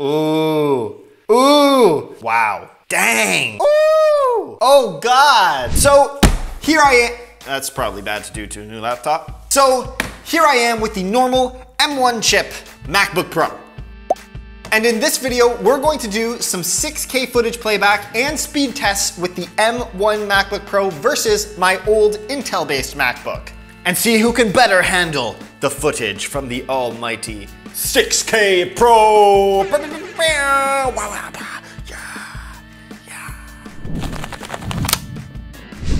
Ooh. Ooh. Wow. Dang. Ooh. Oh, God. So here I am. That's probably bad to do to a new laptop. So here I am with the normal M1 chip MacBook Pro. And in this video, we're going to do some 6K footage playback and speed tests with the M1 MacBook Pro versus my old Intel-based MacBook. And see who can better handle the footage from the almighty 6K Pro.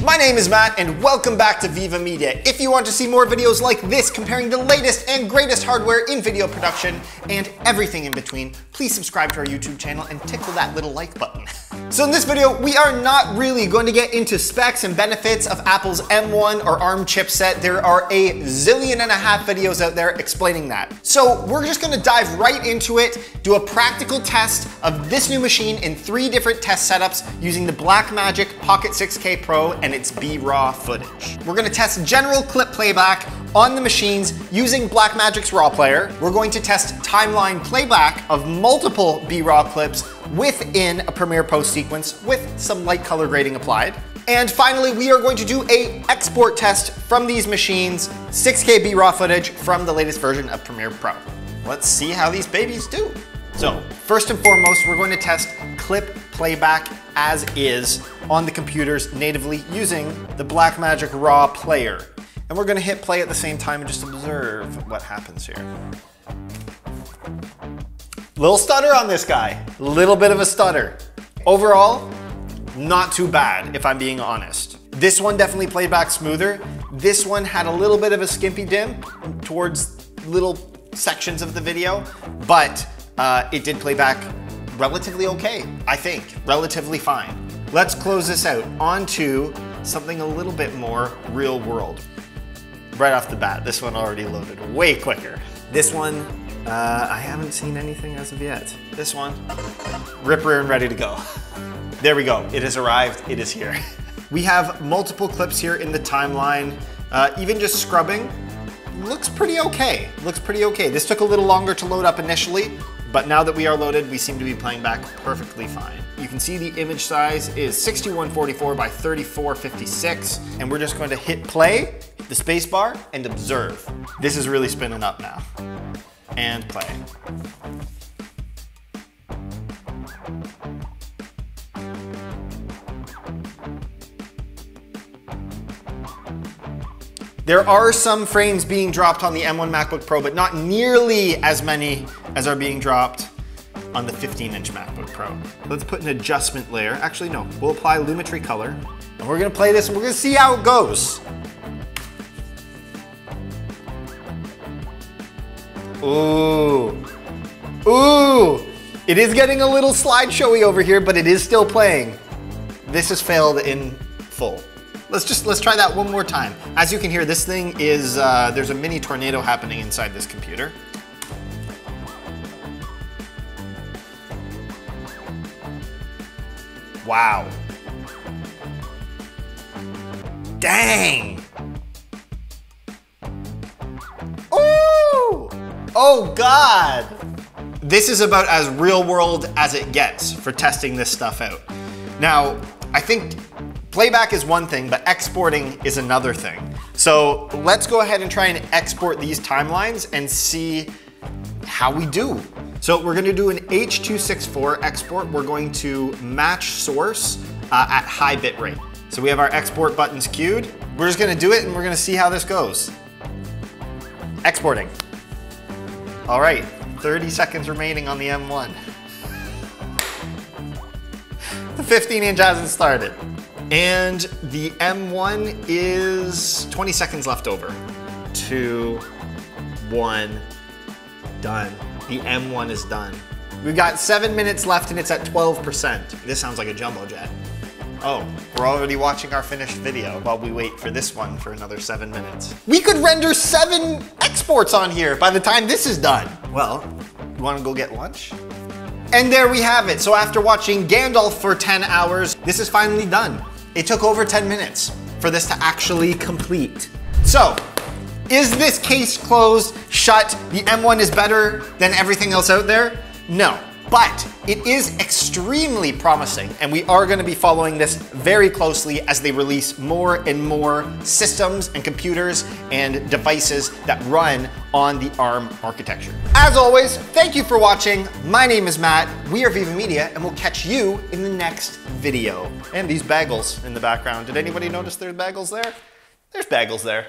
My name is Matt and welcome back to Viva Media. If you want to see more videos like this comparing the latest and greatest hardware in video production and everything in between, please subscribe to our YouTube channel and tickle that little like button. So in this video, we are not really going to get into specs and benefits of Apple's M1 or ARM chipset. There are a zillion and a half videos out there explaining that. So we're just going to dive right into it, do a practical test of this new machine in 3 different test setups using the Blackmagic Pocket 6K Pro and its BRAW footage. We're going to test general clip playback on the machines using Blackmagic's RAW Player. We're going to test timeline playback of multiple BRAW clips within a Premiere Pro sequence with some light color grading applied. And finally, we are going to do an export test from these machines, 6K BRAW footage from the latest version of Premiere Pro. Let's see how these babies do. So first and foremost, we're going to test clip playback as is on the computers natively using the Blackmagic RAW Player. And we're gonna hit play at the same time and just observe what happens here. Little stutter on this guy, little bit of a stutter. Overall, not too bad if I'm being honest. This one definitely played back smoother. This one had a little bit of a skimpy dim towards little sections of the video, but it did play back relatively okay, I think, relatively fine. Let's close this out onto something a little bit more real world. Right off the bat, this one already loaded way quicker. This one, I haven't seen anything as of yet. This one, rip rear and ready to go. There we go, it has arrived, it is here. We have multiple clips here in the timeline. Even just scrubbing, looks pretty okay, looks pretty okay. This took a little longer to load up initially, but now that we are loaded, we seem to be playing back perfectly fine. You can see the image size is 6144 by 3456, and we're just going to hit play, hit the space bar, and observe. This is really spinning up now. And play. There are some frames being dropped on the M1 MacBook Pro, but not nearly as many as are being dropped on the 15-inch MacBook Pro. Let's put an adjustment layer. Actually, no, we'll apply Lumetri Color, and we're gonna play this and we're gonna see how it goes. Ooh. Ooh. It is getting a little slideshowy over here, but it is still playing. This has failed in full. Let's try that one more time. As you can hear, this thing is, there's a mini tornado happening inside this computer. Wow. Dang. Ooh. Oh God. This is about as real world as it gets for testing this stuff out. Now, I think playback is one thing, but exporting is another thing. So let's go ahead and try and export these timelines and see how we do. So we're gonna do an H.264 export. We're going to match source at high bit rate. So we have our export buttons queued. We're just gonna do it and we're gonna see how this goes. Exporting. All right, 30 seconds remaining on the M1. The 15-inch hasn't started. And the M1 is 20 seconds left over. 2, 1, done. The M1 is done. We've got 7 minutes left and it's at 12%. This sounds like a jumbo jet. Oh, we're already watching our finished video while we wait for this one for another 7 minutes. We could render 7 exports on here by the time this is done. Well, you wanna go get lunch? And there we have it. So after watching Gandalf for 10 hours, this is finally done. It took over 10 minutes for this to actually complete. So, is this case closed, shut, the M1 is better than everything else out there? No, but it is extremely promising, and we are gonna be following this very closely as they release more and more systems and computers and devices that run on the ARM architecture. As always, thank you for watching. My name is Matt, we are Viva Media, and we'll catch you in the next video. And these bagels in the background, did anybody notice there's bagels there? There's bagels there.